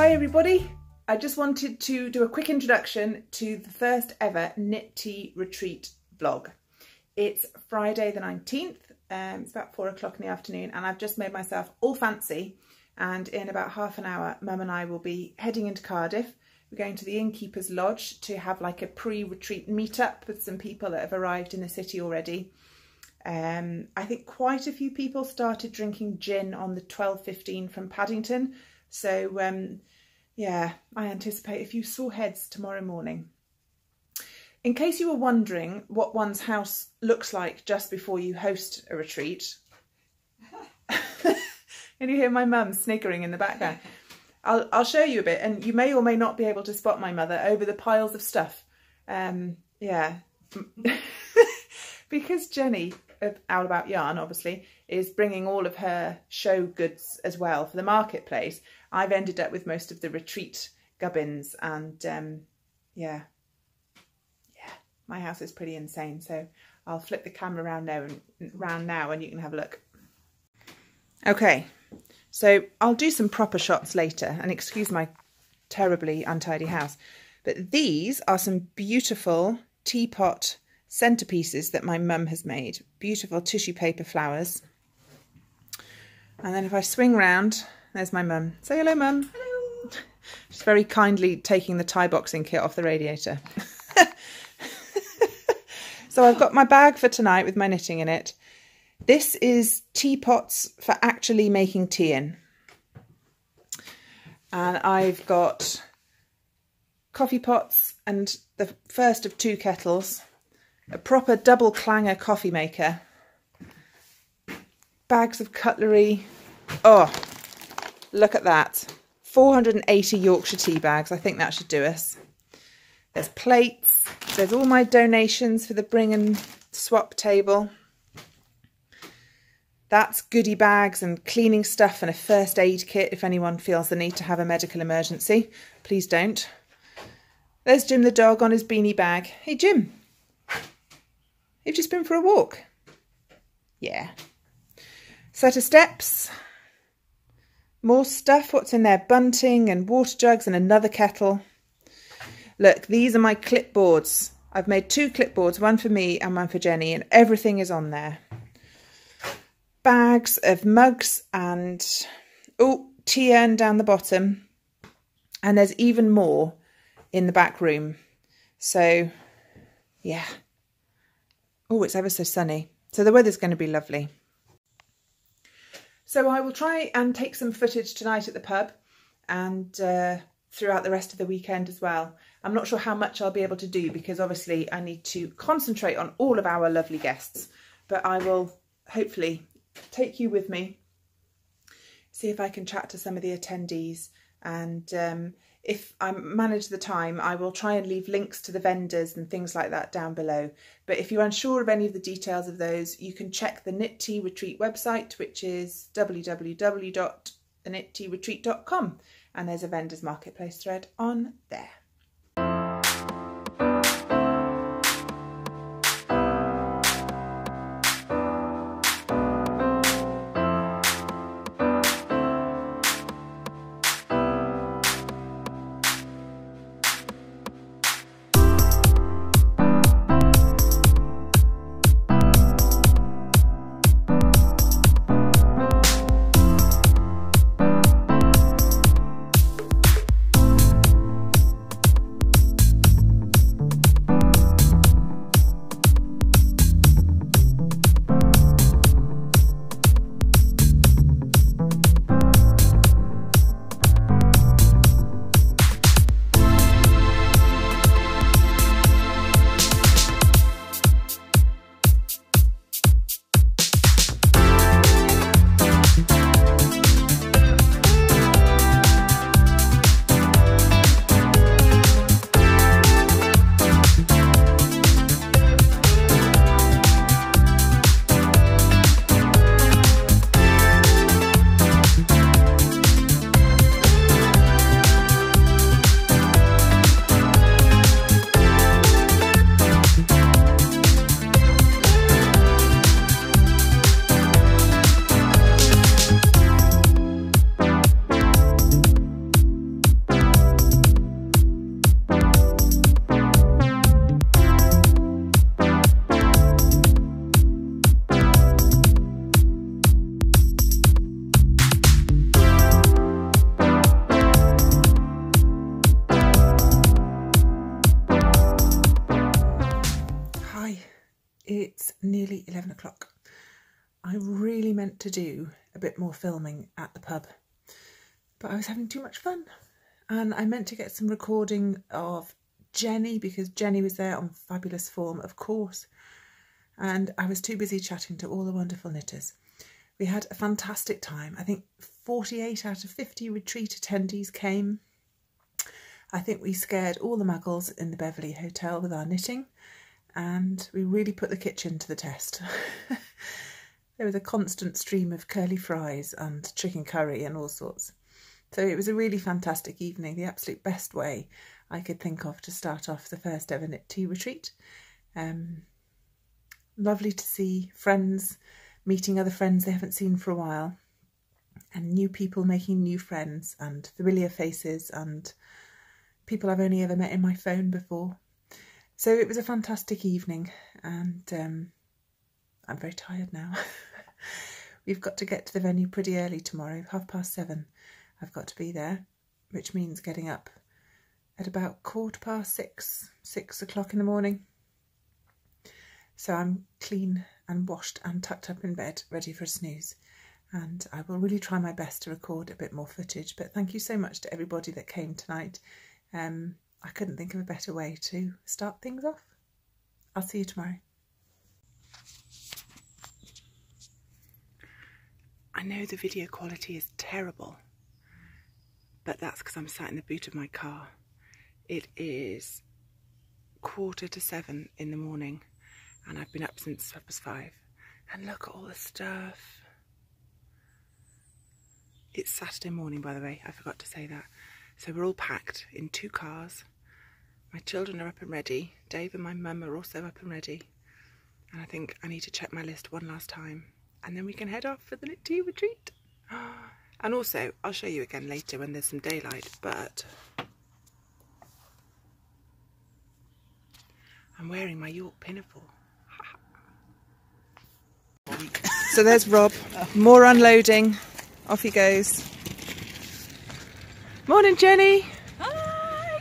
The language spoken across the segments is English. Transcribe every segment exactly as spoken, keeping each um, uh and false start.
Hi everybody, I just wanted to do a quick introduction to the first ever Knit Tea Retreat vlog. It's Friday the nineteenth, um, it's about four o'clock in the afternoon and I've just made myself all fancy and in about half an hour Mum and I will be heading into Cardiff. We're going to the Innkeeper's Lodge to have like a pre-retreat meetup with some people that have arrived in the city already. Um, I think quite a few people started drinking gin on the twelve fifteen from Paddington. So, um, yeah, I anticipate a few sore heads tomorrow morning. In case you were wondering what one's house looks like just before you host a retreat. Can you hear my mum sniggering in the background? I'll, I'll show you a bit, and you may or may not be able to spot my mother over the piles of stuff. Um, yeah. Because Jenny of Owl About Yarn, obviously, is bringing all of her show goods as well for the marketplace. I've ended up with most of the retreat gubbins and um, yeah, yeah, my house is pretty insane. So I'll flip the camera around now and, around now and you can have a look. Okay, so I'll do some proper shots later and excuse my terribly untidy house. But these are some beautiful teapot centerpieces that my mum has made. Beautiful tissue paper flowers. And then if I swing round, there's my mum. Say hello, Mum. Hello. She's very kindly taking the tie boxing kit off the radiator. So I've got my bag for tonight with my knitting in it. This is teapots for actually making tea in. And I've got coffee pots and the first of two kettles. A proper double clanger coffee maker. Bags of cutlery. Oh, look at that. four hundred and eighty Yorkshire tea bags. I think that should do us. There's plates. There's all my donations for the bring and swap table. That's goodie bags and cleaning stuff and a first aid kit if anyone feels the need to have a medical emergency. Please don't. There's Jim the dog on his beanie bag. Hey, Jim. You've just been for a walk. Yeah. Set of steps. More stuff. What's in there? Bunting and water jugs and another kettle. Look, these are my clipboards. I've made two clipboards, one for me and one for Jenny, and everything is on there. Bags of mugs and, oh, tea urn down the bottom. And there's even more in the back room. So, yeah. Oh, it's ever so sunny. So the weather's going to be lovely. So I will try and take some footage tonight at the pub and uh, throughout the rest of the weekend as well. I'm not sure how much I'll be able to do because obviously I need to concentrate on all of our lovely guests. But I will hopefully take you with me, see if I can chat to some of the attendees. And um, if I manage the time, I will try and leave links to the vendors and things like that down below. But if you're unsure of any of the details of those, you can check the Knit Tea Retreat website, which is w w w dot the knit tea retreat dot com. And there's a vendors marketplace thread on there. It's nearly eleven o'clock. I really meant to do a bit more filming at the pub, but I was having too much fun. And I meant to get some recording of Jenny, because Jenny was there on fabulous form, of course. And I was too busy chatting to all the wonderful knitters. We had a fantastic time. I think forty-eight out of fifty retreat attendees came. I think we scared all the muggles in the Beverly Hotel with our knitting, and we really put the kitchen to the test. There was a constant stream of curly fries and chicken curry and all sorts. So it was a really fantastic evening, the absolute best way I could think of to start off the first ever Knit Tea Retreat. Um, lovely to see friends meeting other friends they haven't seen for a while, and new people making new friends, and familiar faces, and people I've only ever met in my phone before. So it was a fantastic evening, and um, I'm very tired now. We've got to get to the venue pretty early tomorrow, half past seven. I've got to be there, which means getting up at about quarter past six, six o'clock in the morning. So I'm clean and washed and tucked up in bed, ready for a snooze. And I will really try my best to record a bit more footage. But thank you so much to everybody that came tonight. Um, I couldn't think of a better way to start things off. I'll see you tomorrow. I know the video quality is terrible, but that's because I'm sat in the boot of my car. It is quarter to seven in the morning, and I've been up since half past five. And look at all the stuff. It's Saturday morning, by the way, I forgot to say that. So we're all packed in two cars. My children are up and ready. Dave and my mum are also up and ready. And I think I need to check my list one last time, and then we can head off for the Knit Tea Retreat. And also, I'll show you again later when there's some daylight, but I'm wearing my York pinafore. So there's Rob, more unloading. Off he goes. Morning, Jenny. Hi,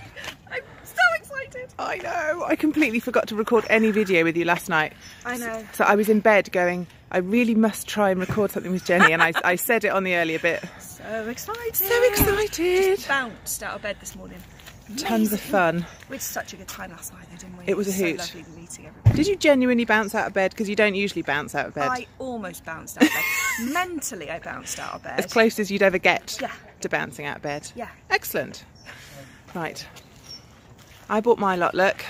I'm so excited. I know, I completely forgot to record any video with you last night. I know. So I was in bed going, I really must try and record something with Jenny, and I, I said it on the earlier bit. So excited. So excited. Just bounced out of bed this morning. Amazing. Tons of fun. We had such a good time last night though, didn't we? It was a hoot. It was so lovely meeting everybody. Did you genuinely bounce out of bed? Because you don't usually bounce out of bed. I almost bounced out of bed. Mentally I bounced out of bed. As close as you'd ever get yeah. to bouncing out of bed. Yeah. Excellent. Right. I bought my lot, look.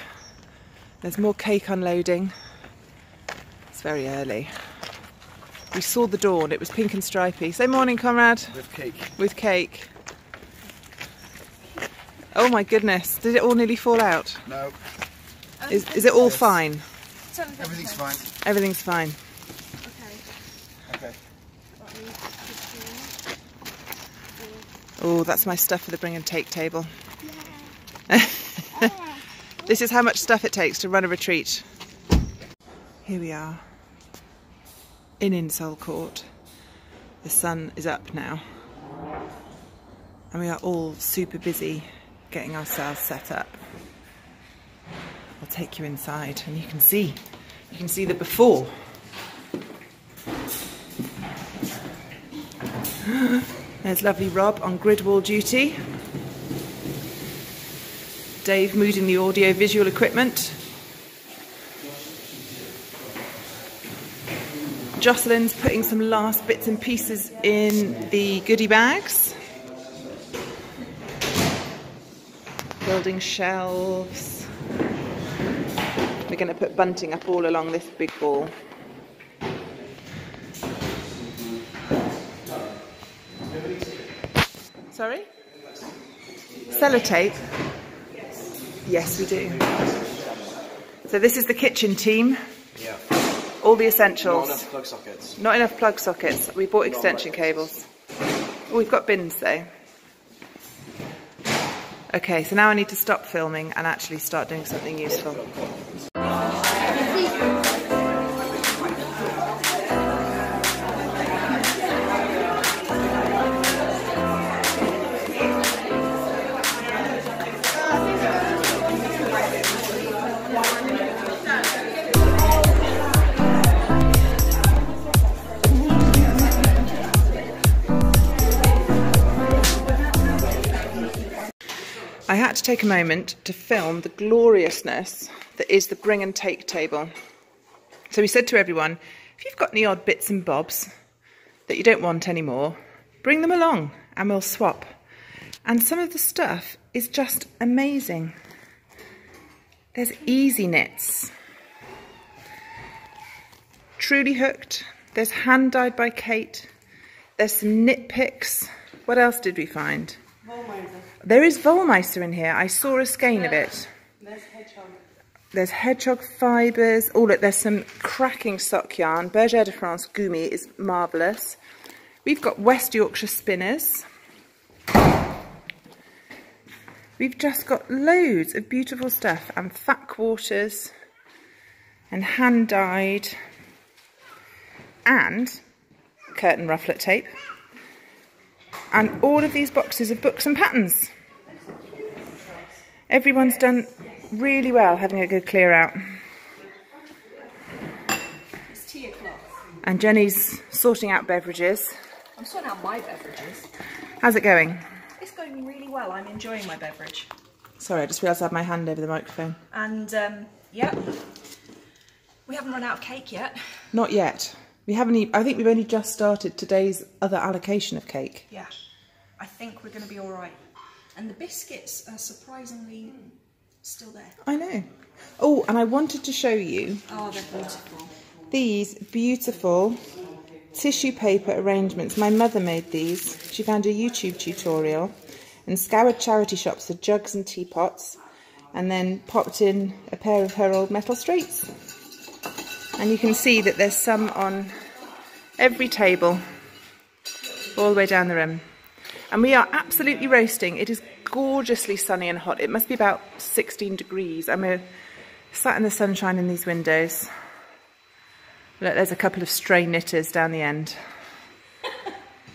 There's more cake unloading. It's very early. We saw the dawn, it was pink and stripy. Say morning, comrade. With cake. With cake. Oh my goodness, did it all nearly fall out? No. Is, is it all fine? Everything's fine. Everything's fine. Okay. Okay. Oh, that's my stuff for the bring and take table. Yeah. This is how much stuff it takes to run a retreat. Here we are. In Insole Court. The sun is up now, and we are all super busy getting ourselves set up. I'll take you inside, and you can see, you can see the before. There's lovely Rob on grid wall duty. Dave moving the audio visual equipment. Jocelyn's putting some last bits and pieces in the goodie bags. Building shelves. We're going to put bunting up all along this big wall. Sorry? Sellotape? Yes. Yes, we do. So this is the kitchen team. Yeah. All the essentials. Not enough plug sockets. Not enough plug sockets. We bought extension cables. Oh, we've got bins though. Okay, so now I need to stop filming and actually start doing something useful. to take a moment to film the gloriousness that is the bring and take table. So we said to everyone, if you've got any odd bits and bobs that you don't want anymore, bring them along and we'll swap. And some of the stuff is just amazing. There's easy knits, Truly Hooked, there's Hand Dyed by Kate, there's some knit picks. What else did we find? Volmeister. There is Volmeister in here. I saw a skein yeah. of it. There's Hedgehog. There's Hedgehog Fibres. Oh look, there's some cracking sock yarn. Berger de France Gumi is marvellous. We've got West Yorkshire Spinners. We've just got loads of beautiful stuff, and fat quarters and hand dyed and curtain rufflet tape, and all of these boxes of books and patterns. Everyone's done really well having a good clear out. It's tea o'clock. And Jenny's sorting out beverages. I'm sorting out my beverages. How's it going? It's going really well. I'm enjoying my beverage. Sorry, I just realised I had my hand over the microphone. And, um, yeah, we haven't run out of cake yet. Not yet. We haven't even, I think we've only just started today's other allocation of cake. Yeah, I think we're going to be all right. And the biscuits are surprisingly still there. I know. Oh, and I wanted to show you. Oh, they're beautiful. These beautiful tissue paper arrangements. My mother made these. She found a YouTube tutorial and scoured charity shops for jugs and teapots, and then popped in a pair of her old metal straights. And you can see that there's some on every table all the way down the room. And we are absolutely roasting. It is gorgeously sunny and hot. It must be about sixteen degrees. I'm a, sat in the sunshine in these windows. Look, there's a couple of stray knitters down the end.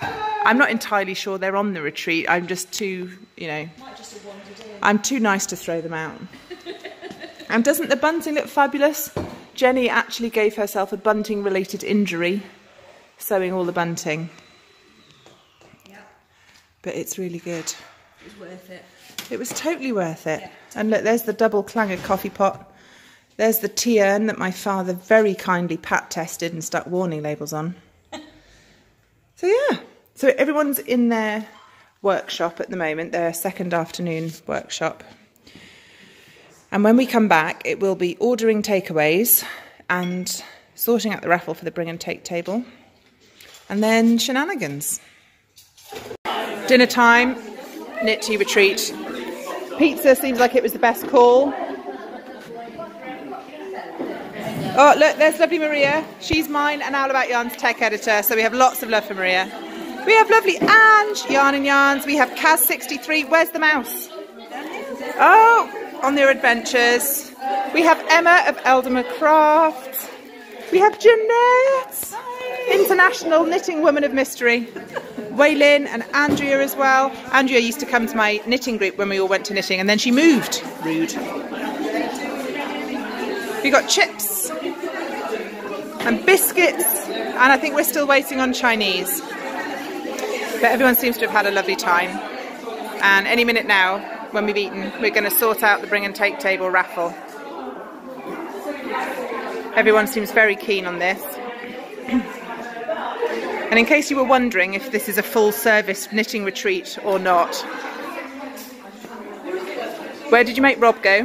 I'm not entirely sure they're on the retreat. I'm just too, you know, might just have wandered in. I'm too nice to throw them out. And doesn't the bunting look fabulous? Jenny actually gave herself a bunting-related injury, sewing all the bunting. Yeah. But it's really good. It was worth it. It was totally worth it. Yeah. And look, there's the double clanger coffee pot. There's the tea urn that my father very kindly pat-tested and stuck warning labels on. So yeah, so everyone's in their workshop at the moment, their second afternoon workshop. And when we come back, it will be ordering takeaways and sorting out the raffle for the bring and take table. And then shenanigans. Dinner time, Knit Tea Retreat. Pizza seems like it was the best call. Oh, look, there's lovely Maria. She's mine and Owl About Yarn's tech editor, so we have lots of love for Maria. We have lovely Ange, Yarn and Yarns. We have Kaz sixty-three. Where's the mouse? Oh, on their adventures. We have Emma of Eldenwood Craft. We have Jeanette, international knitting woman of mystery. Waylin and Andrea as well. Andrea used to come to my knitting group when we all went to knitting, and then she moved. Rude. We got chips and biscuits, and I think we're still waiting on Chinese. But everyone seems to have had a lovely time, and any minute now, when we've eaten, we're going to sort out the bring and take table raffle. Everyone seems very keen on this. And in case you were wondering if this is a full service knitting retreat or not, where did you make Rob go?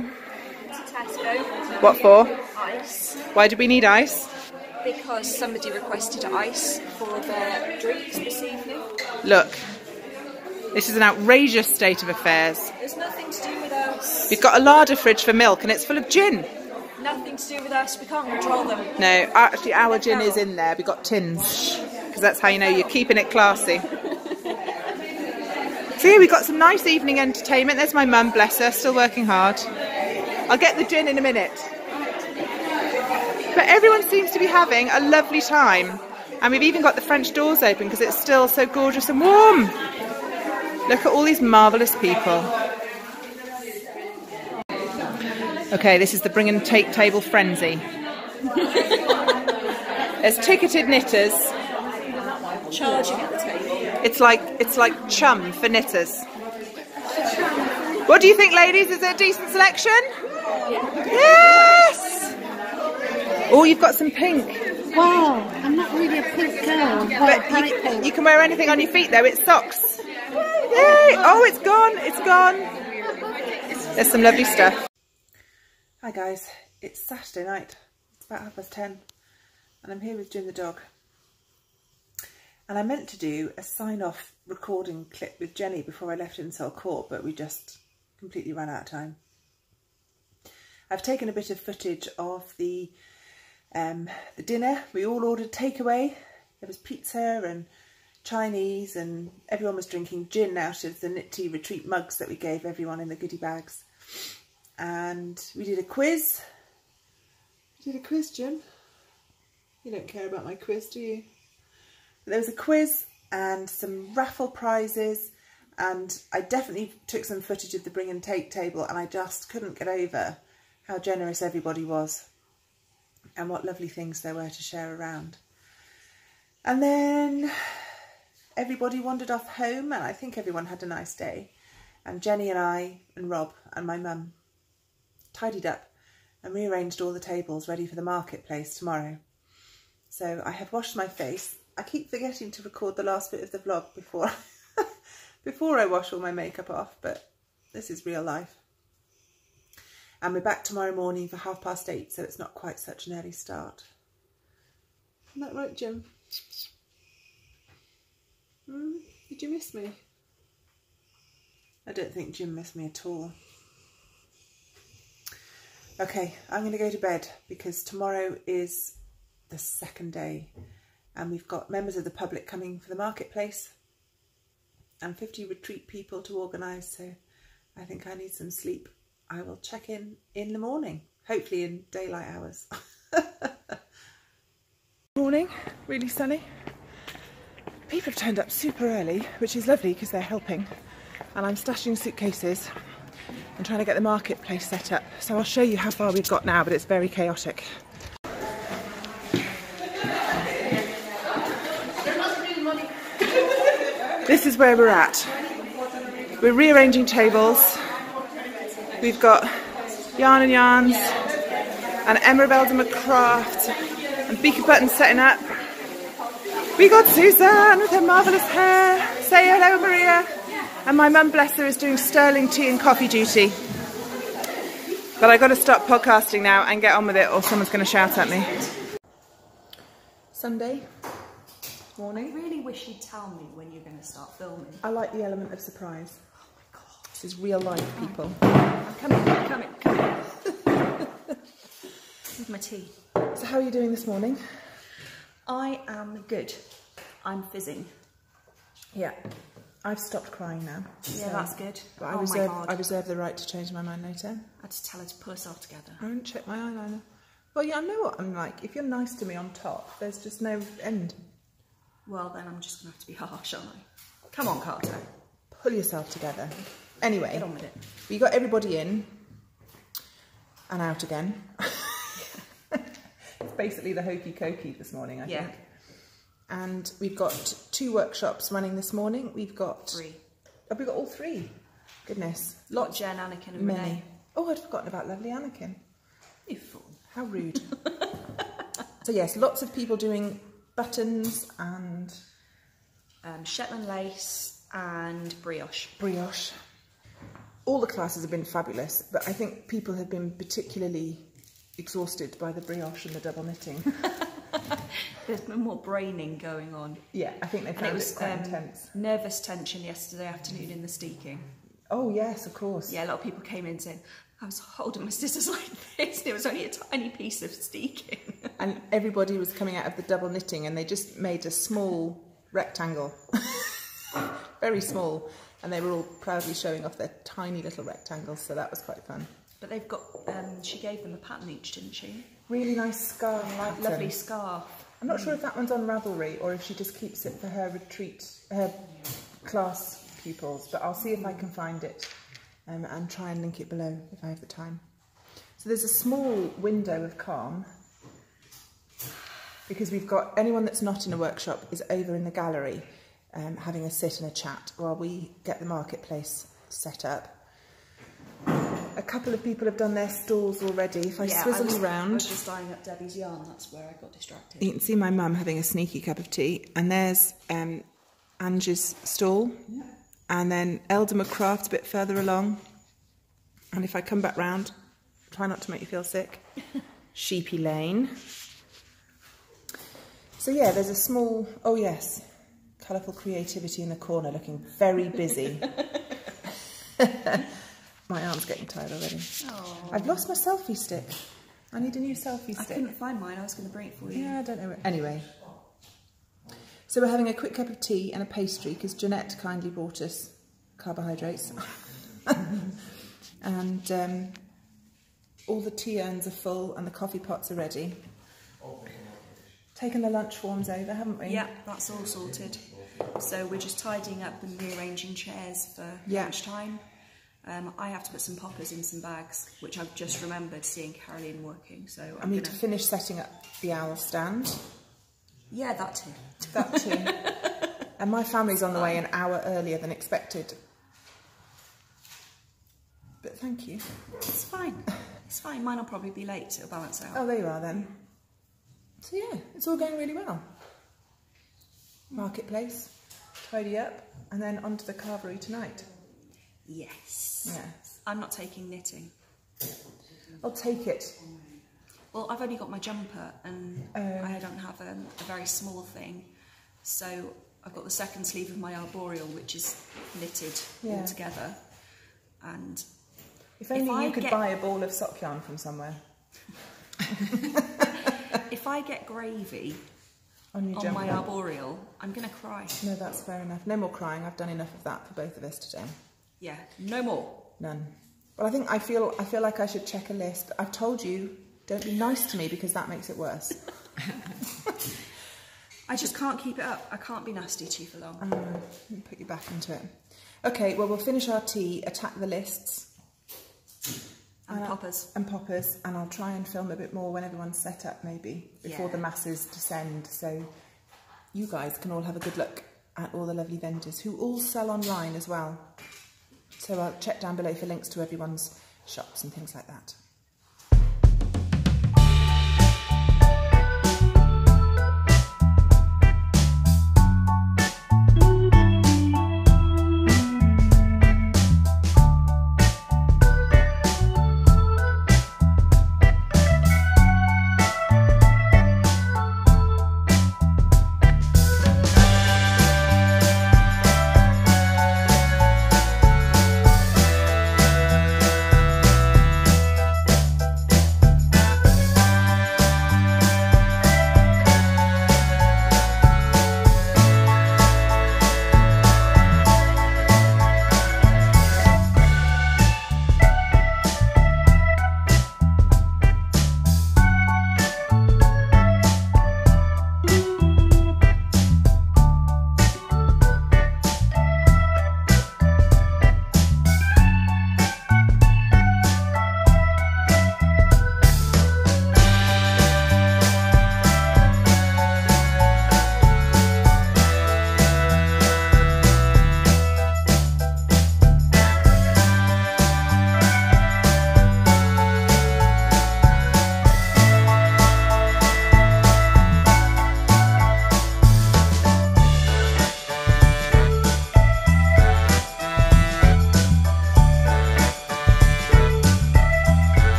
What for? Ice. Why did we need ice? Because somebody requested ice for their drinks this evening. Look, this is an outrageous state of affairs. It's nothing to do with us. We've got a larder fridge for milk and it's full of gin. Nothing to do with us, we can't control them. No, actually our gin is in there, we've got tins. Because that's how you know you're keeping it classy. So yeah, we've got some nice evening entertainment. There's my mum, bless her, still working hard. I'll get the gin in a minute. But everyone seems to be having a lovely time. And we've even got the French doors open because it's still so gorgeous and warm. Look at all these marvellous people. Okay, this is the bring and take table frenzy. There's ticketed knitters. Charging at the table. It's like, it's like chum for knitters. What do you think, ladies? Is it a decent selection? Yeah. Yes! Oh, you've got some pink. Wow, I'm not really a pink girl. But well, you, pink. You can wear anything on your feet though, it's socks. Yay! Oh, it's gone, it's gone. There's some lovely stuff. Hi guys, it's Saturday night. It's about half past ten. And I'm here with Jim the dog. And I meant to do a sign-off recording clip with Jenny before I left Insole Court, but we just completely ran out of time. I've taken a bit of footage of the um, the dinner. We all ordered takeaway. There was pizza and Chinese, and everyone was drinking gin out of the Knit Tea Retreat mugs that we gave everyone in the goodie bags. And we did a quiz. We did a quiz, Jim. You don't care about my quiz, do you? There was a quiz and some raffle prizes, and I definitely took some footage of the bring and take table, and I just couldn't get over how generous everybody was and what lovely things there were to share around. And then everybody wandered off home, and I think everyone had a nice day, and Jenny and I and Rob and my mum tidied up and rearranged all the tables ready for the marketplace tomorrow. So I had washed my face. I keep forgetting to record the last bit of the vlog before before I wash all my makeup off, but this is real life. And we're back tomorrow morning for half past eight, so it's not quite such an early start. Isn't that right, Jim? Mm, did you miss me? I don't think Jim missed me at all. Okay, I'm going to go to bed because tomorrow is the second day. And we've got members of the public coming for the marketplace and fifty retreat people to organise, so I think I need some sleep. I will check in in the morning, hopefully in daylight hours. Morning, really sunny. People have turned up super early, which is lovely because they're helping, and I'm stashing suitcases and trying to get the marketplace set up. So I'll show you how far we've got now, but it's very chaotic. This is where we're at. We're rearranging tables. We've got Yarn and Yarns and Emma of Eldenwood Craft and Beaker Button setting up. We got Suzanne with her marvellous hair. Say hello, Maria. And my mum, bless her, is doing sterling tea and coffee duty. But I've got to stop podcasting now and get on with it, or someone's going to shout at me. Sunday. Morning. I really wish you'd tell me when you're going to start filming. I like the element of surprise. Oh my god. This is real life, people. I'm coming, I'm coming, I'm coming. With my tea. So how are you doing this morning? I am good. I'm fizzing. Yeah. I've stopped crying now. Yeah, so that's good. But I, oh reserve, my god. I reserve the right to change my mind later. I had to tell her to pull herself together. I won't check my eyeliner. Well, yeah, I know what I'm like. If you're nice to me on top, there's just no end. Well, then I'm just going to have to be harsh, aren't I? Come on, Carter. Pull yourself together. Anyway, get on with it. We got everybody in and out again. It's basically the hokey-cokey this morning, I yeah. think. And we've got two workshops running this morning. We've got... Three. Oh, we've got all three. Goodness. Lot, Jen, Anakin and Many. Renee. Oh, I'd forgotten about lovely Anakin. You fool. How rude. So, yes, lots of people doing... buttons and um, Shetland lace and brioche. Brioche. All the classes have been fabulous, but I think people have been particularly exhausted by the brioche and the double knitting. There's been more braining going on. Yeah, I think they found it was, quite um, intense. Nervous tension yesterday afternoon in the steeking. Oh yes, of course. Yeah, a lot of people came in saying, I was holding my scissors like this, and it was only a tiny piece of steeking. And everybody was coming out of the double knitting, and they just made a small rectangle. Very small. And they were all proudly showing off their tiny little rectangles, so that was quite fun. But they've got, um, she gave them a pattern each, didn't she? Really nice scarf. Yeah, lovely scarf. I'm not mm. sure if that one's on Ravelry, or if she just keeps it for her retreat, her class pupils, but I'll see if I can find it. Um, and try and link it below if I have the time. So there's a small window of calm because we've got anyone that's not in a workshop is over in the gallery um, having a sit and a chat while we get the marketplace set up. a couple of people have done their stores already. If I yeah, swizzle I was, around. I was just eyeing up Debbie's yarn, that's where I got distracted. You can see my mum having a sneaky cup of tea. And there's um, Ange's stall. Yeah. And then Eldenwood Craft a bit further along. And if I come back round, try not to make you feel sick. Sheepy Lane. So yeah, there's a small, oh yes, colourful creativity in the corner, looking very busy. My arm's getting tired already. Aww. I've lost my selfie stick. I need a new selfie stick. I couldn't find mine, I was going to bring it for you. Yeah, I don't know. Anyway. So we're having a quick cup of tea and a pastry, because Jeanette kindly brought us carbohydrates. And um, all the tea urns are full and the coffee pots are ready. Taken the lunch forms over, haven't we? Yeah, that's all sorted. So we're just tidying up and rearranging chairs for yeah. lunchtime. Um, I have to put some poppers in some bags, which I've just remembered seeing Caroline working. So I'm I need gonna... to finish setting up the owl stand. Yeah, that too. That too. And my family's on the way an hour earlier than expected. But thank you. It's fine. It's fine. Mine will probably be late. It'll balance out. Oh, there you are then. So yeah, it's all going really well. Marketplace, tidy up, and then onto the carvery tonight. Yes. Yes. I'm not taking knitting. I'll take it. Well, I've only got my jumper, and um, I don't have a, a very small thing. So I've got the second sleeve of my arboreal, which is knitted yeah. all together. And if only if you I could get... buy a ball of sock yarn from somewhere. If I get gravy on, on my arboreal, I'm going to cry. No, that's fair enough. No more crying. I've done enough of that for both of us today. Yeah, no more. None. Well, I think I feel I feel like I should check a list. I've told you, don't be nice to me because that makes it worse. I just can't keep it up. I can't be nasty to you for long. Um, let me put you back into it. Okay, well, we'll finish our tea, attack the lists. And, and poppers. And poppers, and I'll try and film a bit more when everyone's set up, maybe, before yeah. the masses descend, so you guys can all have a good look at all the lovely vendors, who all sell online as well. So I'll check down below for links to everyone's shops and things like that.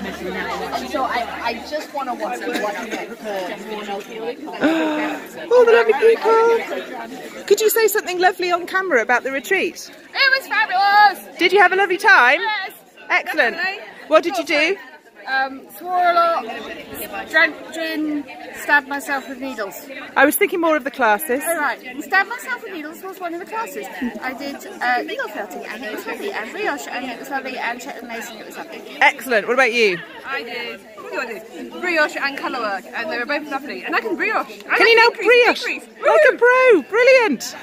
So I, I just want to watch what Oh, the lovely people. Could you say something lovely on camera about the retreat? It was fabulous. Did you have a lovely time? Yes. Excellent. Definitely. What did you do? Um, swore a lot, drank gin, stabbed myself with needles. I was thinking more of the classes. All right, stabbed myself with needles was one of the classes. I did uh, needle felting, and it was lovely, and brioche, and it was lovely, and Shetland Mason, it was lovely. Excellent. What about you? I did. What did I do? Brioche and colourwork, and they were both lovely. And I can brioche. I can you know brioche? Increase. Like a pro. Brilliant.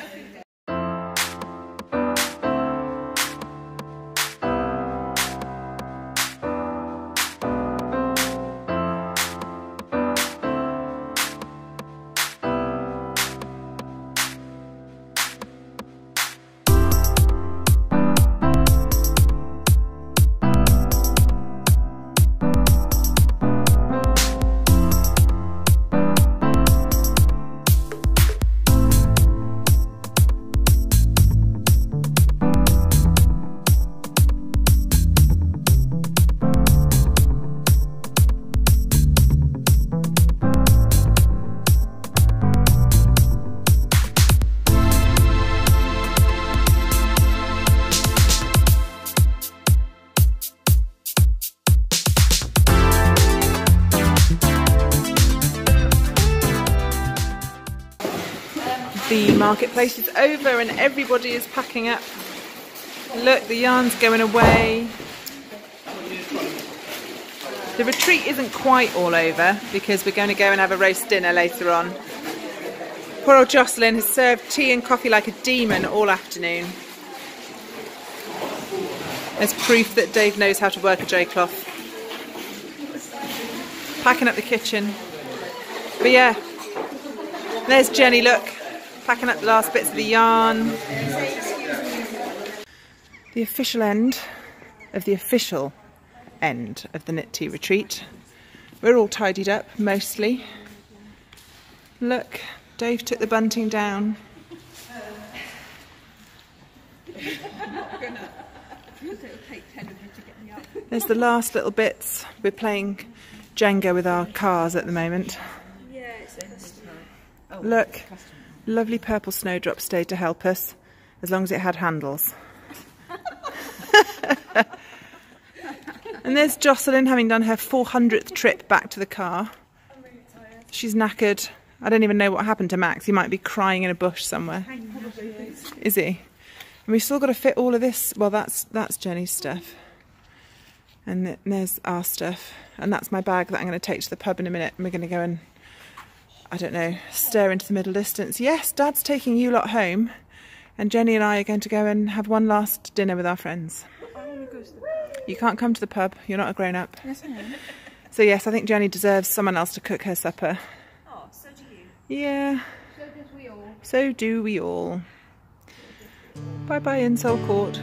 The marketplace is over and everybody is packing up. Look, the yarn's going away. The retreat isn't quite all over because we're going to go and have a roast dinner later on. Poor old Jocelyn has served tea and coffee like a demon all afternoon. There's proof that Dave knows how to work a J-cloth. Packing up the kitchen. But yeah, there's Jenny, look. Packing up the last bits of the yarn. The official end of the official end of the Knit Tea Retreat. We're all tidied up, mostly. Look, Dave took the bunting down. There's the last little bits. We're playing Jenga with our cars at the moment. Look. Lovely purple snowdrop stayed to help us, as long as it had handles. And there's Jocelyn, having done her four hundredth trip back to the car. I'm really tired. She's knackered. I don't even know what happened to Max. He might be crying in a bush somewhere. Is he? And we've still got to fit all of this. Well, that's that's Jenny's stuff. And th there's our stuff. And that's my bag that I'm going to take to the pub in a minute. And we're going to go and... I don't know, stare into the middle distance. Yes, Dad's taking you lot home, and Jenny and I are going to go and have one last dinner with our friends. I want to go to the pub. You can't come to the pub, you're not a grown-up. Yes, I am. So yes, I think Jenny deserves someone else to cook her supper. Oh, so do you. Yeah. So do we all. So do we all. Bye-bye, Insole Court.